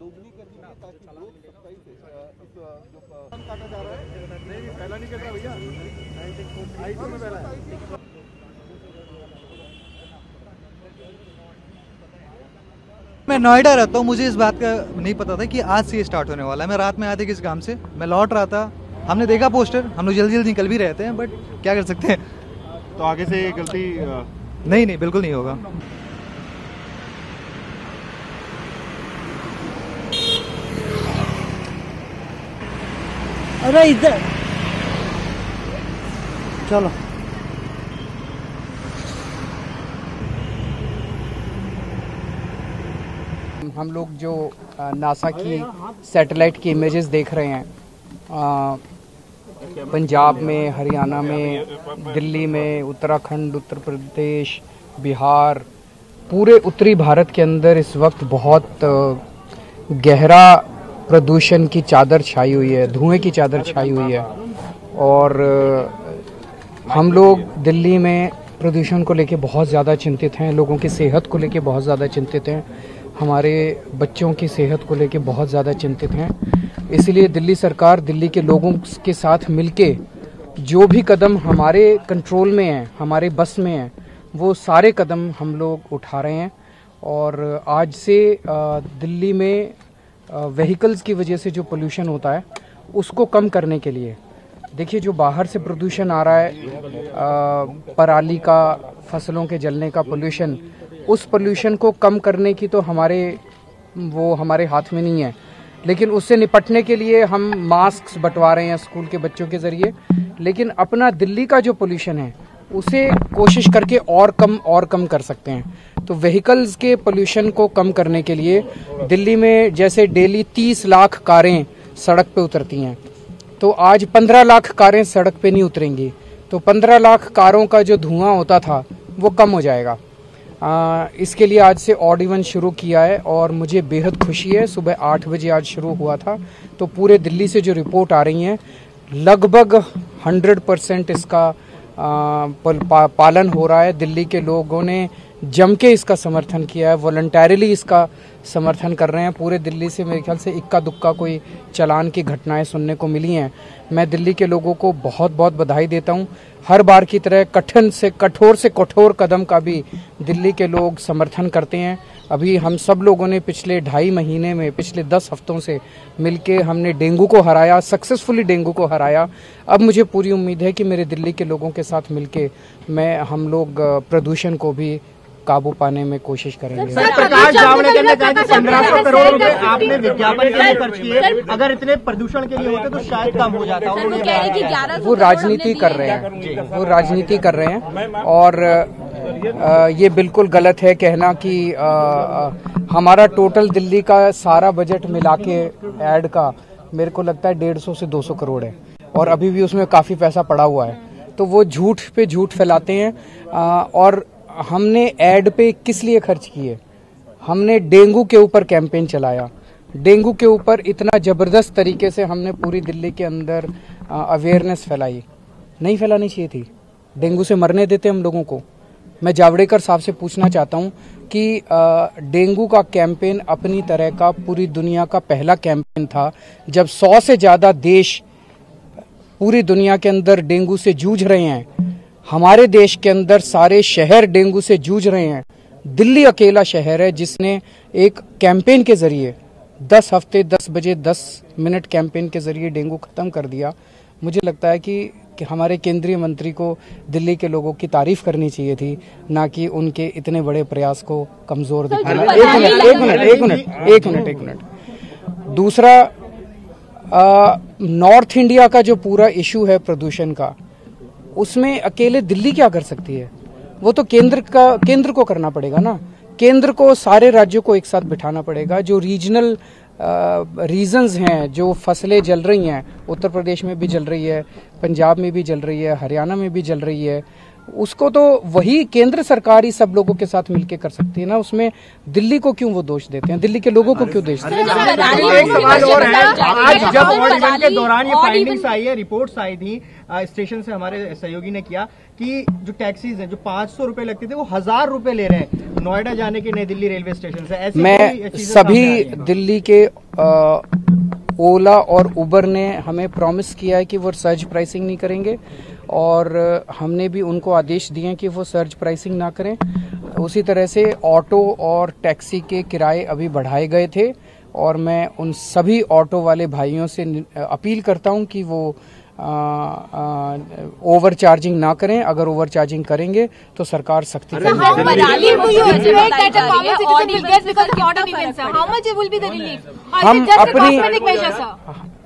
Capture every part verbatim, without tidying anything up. दोगुनी कर दी ताकि लोग सख्ताई से इस जो काटा जा रहा है नहीं पहला नहीं कट रहा भैया आई तो में पहला है। मैं नोएडा रहता हूँ, मुझे इस बात का नहीं पता था कि आज से ये स्टार्ट होने वाला है। मैं रात में आया था किस काम से, मैं लौट रहा था, हमने देखा पोस्टर, हम लोग जल्दी जल्दी निकल भी रहते हैं बट क्या कर सकते हैं। तो आगे से ये गलती नहीं नहीं बिल्कुल नहीं होगा। अरे इधर चलो हम लोग जो नासा की सैटेलाइट की इमेजेस देख रहे हैं पंजाब में, हरियाणा में, दिल्ली में, उत्तराखंड, उत्तर प्रदेश, बिहार, पूरे उत्तरी भारत के अंदर इस वक्त बहुत गहरा प्रदूषण की चादर छाई हुई है, धुएं की चादर छाई हुई है। और हम लोग दिल्ली में प्रदूषण को लेके बहुत ज़्यादा चिंतित हैं, लोगों की सेहत को लेके बहुत ज़्यादा चिंतित हैं, हमारे बच्चों की सेहत को लेके बहुत ज़्यादा चिंतित हैं। इसलिए दिल्ली सरकार दिल्ली के लोगों के साथ मिलके जो भी कदम हमारे कंट्रोल में हैं, हमारे बस में हैं, वो सारे कदम हम लोग उठा रहे हैं। और आज से दिल्ली में व्हीकल्स की वजह से जो पोल्यूशन होता है उसको कम करने के लिए, देखिए जो बाहर से प्रदूषण आ रहा है, पराली का, फसलों के जलने का पोल्यूशन, उस पोल्यूशन को कम करने की तो हमारे वो हमारे हाथ में नहीं है, लेकिन उससे निपटने के लिए हम मास्क बंटवा रहे हैं स्कूल के बच्चों के ज़रिए। लेकिन अपना दिल्ली का जो पोल्यूशन है उसे कोशिश करके और कम और कम कर सकते हैं। तो व्हीकल्स के पोल्यूशन को कम करने के लिए दिल्ली में जैसे डेली तीस लाख कारें सड़क पे उतरती हैं, तो आज पंद्रह लाख कारें सड़क पे नहीं उतरेंगी, तो पंद्रह लाख कारों का जो धुआं होता था वो कम हो जाएगा। आ, इसके लिए आज से ऑड इवन शुरू किया है और मुझे बेहद खुशी है। सुबह आठ बजे आज शुरू हुआ था, तो पूरे दिल्ली से जो रिपोर्ट आ रही हैं लगभग हंड्रेड परसेंट इसका पालन हो रहा है। दिल्ली के लोगों ने जम के इसका समर्थन किया है, वॉलंटरीली इसका समर्थन कर रहे हैं। पूरे दिल्ली से मेरे ख्याल से इक्का दुक्का कोई चलान की घटनाएं सुनने को मिली हैं। मैं दिल्ली के लोगों को बहुत बहुत बधाई देता हूं। हर बार की तरह कठिन से कठोर से कठोर कदम का भी दिल्ली के लोग समर्थन करते हैं। अभी हम सब लोगों ने पिछले ढाई महीने में, पिछले दस हफ्तों से मिलके हमने डेंगू को हराया, सक्सेसफुली डेंगू को हराया। अब मुझे पूरी उम्मीद है कि मेरे दिल्ली के लोगों के साथ मिलके मैं हम लोग प्रदूषण को भी काबू पाने में कोशिश करेंगे। सर प्रकाश जावड़ेकर ने कहा कि पंद्रह सौ करोड़ रुपए आपने विज्ञापन के लिए खर्च किए, अगर इतने प्रदूषण के लिए होते तो शायद कम हो जाता। वो राजनीति कर रहे हैं, वो राजनीति कर रहे हैं और आ, ये बिल्कुल गलत है कहना कि आ, आ, हमारा टोटल दिल्ली का सारा बजट मिला के ऐड का मेरे को लगता है डेढ़ सौ से दो सौ करोड़ है और अभी भी उसमें काफ़ी पैसा पड़ा हुआ है। तो वो झूठ पे झूठ फैलाते हैं। आ, और हमने ऐड पे किस लिए खर्च किए, हमने डेंगू के ऊपर कैंपेन चलाया, डेंगू के ऊपर इतना ज़बरदस्त तरीके से हमने पूरी दिल्ली के अंदर अवेयरनेस फैलाई। नहीं फैलानी चाहिए थी, डेंगू से मरने देते हम लोगों को। मैं जावड़ेकर साहब से पूछना चाहता हूं कि डेंगू का कैंपेन अपनी तरह का पूरी दुनिया का पहला कैंपेन था। जब सौ से ज़्यादा देश पूरी दुनिया के अंदर डेंगू से जूझ रहे हैं, हमारे देश के अंदर सारे शहर डेंगू से जूझ रहे हैं, दिल्ली अकेला शहर है जिसने एक कैंपेन के ज़रिए दस हफ्ते दस बजे दस मिनट कैंपेन के ज़रिए डेंगू ख़त्म कर दिया। मुझे लगता है कि कि हमारे केंद्रीय मंत्री को दिल्ली के लोगों की तारीफ करनी चाहिए थी, ना कि उनके इतने बड़े प्रयास को कमजोर दिखाना। एक मिनट एक मिनट एक मिनट एक मिनट एक मिनट दूसरा, नॉर्थ इंडिया का जो पूरा इशू है प्रदूषण का, उसमें अकेले दिल्ली क्या कर सकती है? वो तो केंद्र का केंद्र को करना पड़ेगा ना, केंद्र को सारे राज्यों को एक साथ बिठाना पड़ेगा। जो रीजनल रीजंस uh, हैं, जो फसलें जल रही हैं, उत्तर प्रदेश में भी जल रही है, पंजाब में भी जल रही है, हरियाणा में भी जल रही है, उसको तो वही केंद्र सरकार ही सब लोगों के साथ मिलके कर सकती है ना, उसमें दिल्ली को क्यों वो दोष देते हैं, दिल्ली के लोगों को क्यों दोष देते हैं। एक सवाल और है, आज जब और इवेंट के दौरान ये फाइंडिंग्स आई है, रिपोर्ट्स आई थी स्टेशन से, हमारे सहयोगी ने किया कि जो टैक्सीज हैं जो पाँच सौ रुपए लगते थे वो हजार रुपए ले रहे हैं नोएडा जाने के नई दिल्ली रेलवे स्टेशन से। ऐसे मैं सभी दिल्ली के ओला और उबर ने हमें प्रॉमिस किया है कि वो सर्ज प्राइसिंग नहीं करेंगे और हमने भी उनको आदेश दिए हैं कि वो सर्ज प्राइसिंग ना करें। उसी तरह से ऑटो और टैक्सी के किराए अभी बढ़ाए गए थे और मैं उन सभी ऑटो वाले भाइयों से अपील करता हूं कि वो ओवर चार्जिंग ना करें, अगर ओवर चार्जिंग करेंगे तो सरकार सख्ती करेगी।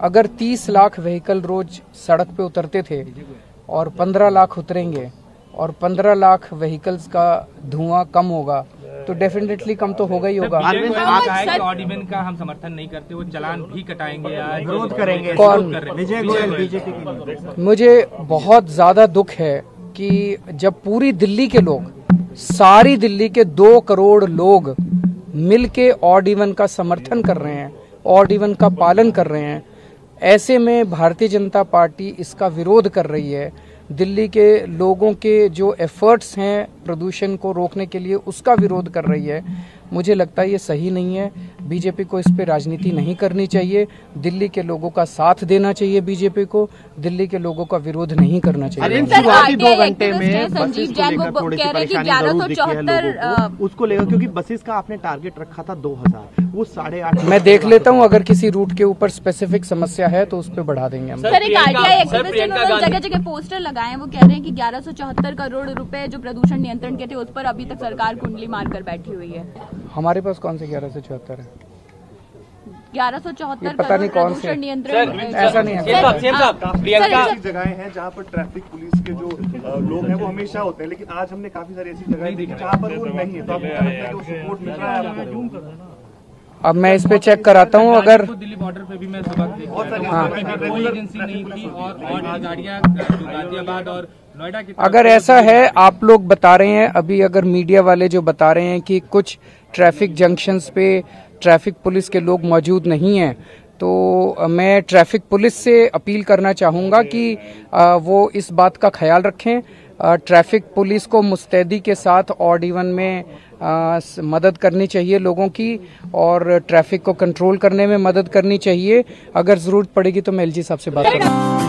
अगर तीस लाख व्हीकल रोज सड़क पे उतरते थे और पंद्रह लाख उतरेंगे और पंद्रह लाख व्हीकल्स का धुआं कम होगा तो डेफिनेटली कम तो होगा ही होगा। ऑर्डिनेंस का हम समर्थन नहीं करते, वो चलान भी कटाएंगे, विरोध करेंगे। कौन? विजय गोयल, बीजेपी। मुझे बहुत ज्यादा दुख है कि जब पूरी दिल्ली के लोग, सारी दिल्ली के दो करोड़ लोग मिलके ऑड इवन का समर्थन कर रहे हैं, ऑड इवन का पालन कर रहे हैं, ऐसे में भारतीय जनता पार्टी इसका विरोध कर रही है। दिल्ली के लोगों के जो एफर्ट्स हैं प्रदूषण को रोकने के लिए उसका विरोध कर रही है। मुझे लगता है ये सही नहीं है, बीजेपी को इस पे राजनीति नहीं करनी चाहिए। दिल्ली के लोगों का साथ देना चाहिए बीजेपी को, दिल्ली के लोगों का विरोध नहीं करना चाहिए। दो घंटे में संजीव जैन को कह रहे कि ग्यारह सौ चौहत्तर उसको लेकर, क्योंकि बसेस का आपने टारगेट रखा था दो हजार, वो साढ़े आठ। मैं देख लेता हूँ, अगर किसी रूट के ऊपर स्पेसिफिक समस्या है तो उस पर बढ़ा देंगे हम। जगह जगह पोस्टर लगाए, वो कह रहे हैं कि ग्यारह सौ चौहत्तर करोड़ रुपए जो प्रदूषण नियंत्रण के थे उस पर अभी तक सरकार कुंडली मार कर बैठी हुई है। हमारे पास कौन से ग्यारह सौ चौहत्तर है? ग्यारह सौ चौहत्तर पता नहीं कौन से नियंत्रण, ऐसा नहीं है। प्रियंका, जगहें हैं जहाँ पर ट्रैफिक पुलिस के जो लोग हैं वो हमेशा होते हैं, लेकिन आज हमने काफी सारी ऐसी जगह देखी जहाँ पर वो नहीं है, तो आपको सपोर्ट मिल रहा है। अब मैं इस पे चेक कराता हूँ, अगर दिल्ली बॉर्डर पे भी मैं सबक, अगर ऐसा है आप लोग बता रहे हैं, अभी अगर मीडिया वाले जो बता रहे हैं कि कुछ ट्रैफिक जंक्शंस पे ट्रैफिक पुलिस के लोग मौजूद नहीं हैं, तो मैं ट्रैफिक पुलिस से अपील करना चाहूँगा कि वो इस बात का ख्याल रखें। ट्रैफिक पुलिस को मुस्तैदी के साथ ऑड इवन में आ, मदद करनी चाहिए लोगों की और ट्रैफिक को कंट्रोल करने में मदद करनी चाहिए। अगर ज़रूरत पड़ेगी तो मैं एल जी साहब से बात करूँगा।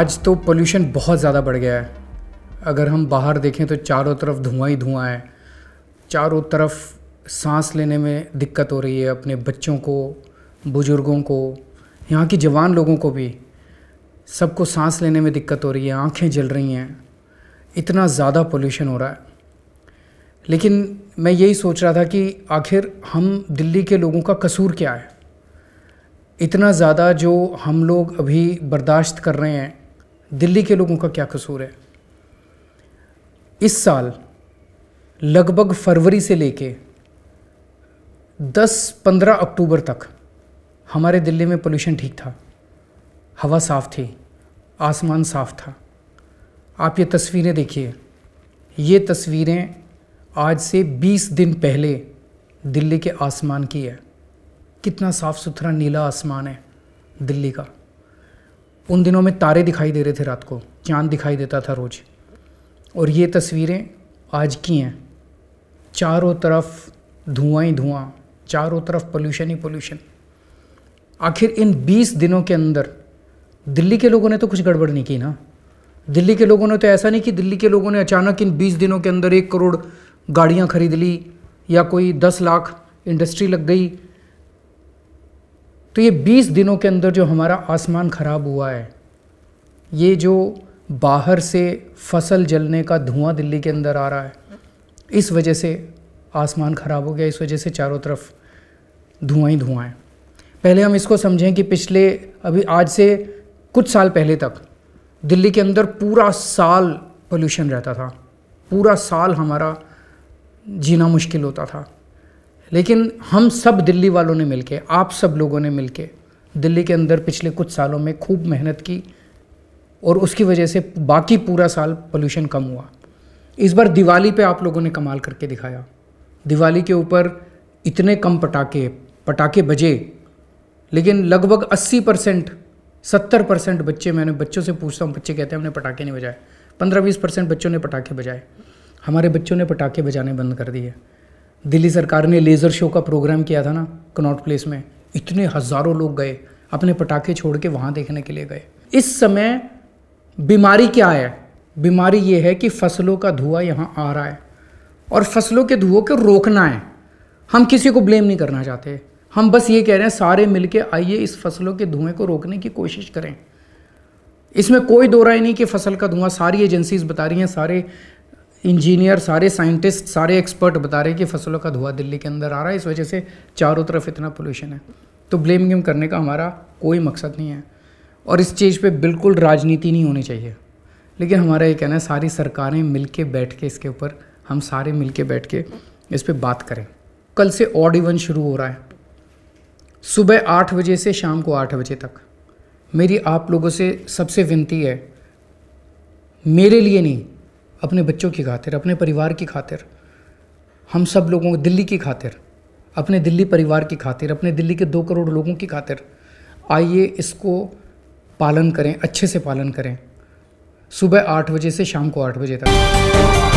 आज तो पोल्यूशन बहुत ज़्यादा बढ़ गया है। अगर हम बाहर देखें तो चारों तरफ धुआं ही धुआं है, चारों तरफ सांस लेने में दिक्कत हो रही है अपने बच्चों को, बुज़ुर्गों को, यहाँ के जवान लोगों को भी, सबको सांस लेने में दिक्कत हो रही है, आंखें जल रही हैं, इतना ज़्यादा पोल्यूशन हो रहा है। लेकिन मैं यही सोच रहा था कि आखिर हम दिल्ली के लोगों का कसूर क्या है, इतना ज़्यादा जो हम लोग अभी बर्दाश्त कर रहे हैं, दिल्ली के लोगों का क्या कसूर है। इस साल लगभग फरवरी से लेके दस पंद्रह अक्टूबर तक हमारे दिल्ली में पोल्यूशन ठीक था, हवा साफ़ थी, आसमान साफ़ था। आप ये तस्वीरें देखिए, ये तस्वीरें आज से बीस दिन पहले दिल्ली के आसमान की है। कितना साफ़ सुथरा नीला आसमान है दिल्ली का। उन दिनों में तारे दिखाई दे रहे थे, रात को चाँद दिखाई देता था रोज़। और ये तस्वीरें आज की हैं, चारों तरफ धुआं ही धुआं, चारों तरफ पोल्यूशन ही पोल्यूशन। आखिर इन बीस दिनों के अंदर दिल्ली के लोगों ने तो कुछ गड़बड़ नहीं की ना। दिल्ली के लोगों ने तो ऐसा नहीं कि दिल्ली के लोगों ने अचानक इन बीस दिनों के अंदर एक करोड़ गाड़ियां खरीद ली या कोई दस लाख इंडस्ट्री लग गई। तो ये बीस दिनों के अंदर जो हमारा आसमान ख़राब हुआ है, ये जो बाहर से फसल जलने का धुआं दिल्ली के अंदर आ रहा है, इस वजह से आसमान ख़राब हो गया, इस वजह से चारों तरफ धुआं ही धुआं है। पहले हम इसको समझें कि पिछले अभी आज से कुछ साल पहले तक दिल्ली के अंदर पूरा साल पोल्यूशन रहता था, पूरा साल हमारा जीना मुश्किल होता था। लेकिन हम सब दिल्ली वालों ने मिलके, आप सब लोगों ने मिलके दिल्ली के अंदर पिछले कुछ सालों में खूब मेहनत की और उसकी वजह से बाकी पूरा साल पोल्यूशन कम हुआ। इस बार दिवाली पे आप लोगों ने कमाल करके दिखाया। दिवाली के ऊपर इतने कम पटाखे पटाखे बजे, लेकिन लगभग अस्सी परसेंट सत्तर परसेंट बच्चे, मैंने बच्चों से पूछता हूँ, बच्चे कहते हैं हमने पटाखे नहीं बजाए। पंद्रह बीस परसेंट बच्चों ने पटाखे बजाए। हमारे बच्चों ने पटाखे बजाने बंद कर दिए। दिल्ली सरकार ने लेज़र शो का प्रोग्राम किया था ना कनॉट प्लेस में, इतने हज़ारों लोग गए, अपने पटाखे छोड़ के वहाँ देखने के लिए गए। इस समय बीमारी क्या है? बीमारी ये है कि फसलों का धुआं यहाँ आ रहा है और फसलों के धुएँ को रोकना है। हम किसी को ब्लेम नहीं करना चाहते, हम बस ये कह रहे हैं सारे मिलके आइए इस फसलों के धुएं को रोकने की कोशिश करें। इसमें कोई दो राय नहीं कि फसल का धुआं, सारी एजेंसीज बता रही हैं, सारे इंजीनियर, सारे साइंटिस्ट, सारे एक्सपर्ट बता रहे हैं कि फसलों का धुआं दिल्ली के अंदर आ रहा है, इस वजह से चारों तरफ इतना पोल्यूशन है। तो ब्लेम गेम करने का हमारा कोई मकसद नहीं है और इस चीज़ पर बिल्कुल राजनीति नहीं होनी चाहिए। लेकिन हमारा ये कहना है सारी सरकारें मिल के बैठ के इसके ऊपर, हम सारे मिल के बैठ के इस पर बात करें। कल से ऑड इवन शुरू हो रहा है, सुबह आठ बजे से शाम को आठ बजे तक। मेरी आप लोगों से सबसे विनती है, मेरे लिए नहीं, अपने बच्चों की खातिर, अपने परिवार की खातिर, हम सब लोगों को, दिल्ली की खातिर, अपने दिल्ली परिवार की खातिर, अपने दिल्ली के दो करोड़ लोगों की खातिर, आइए इसको पालन करें, अच्छे से पालन करें। सुबह आठ बजे से शाम को आठ बजे तक।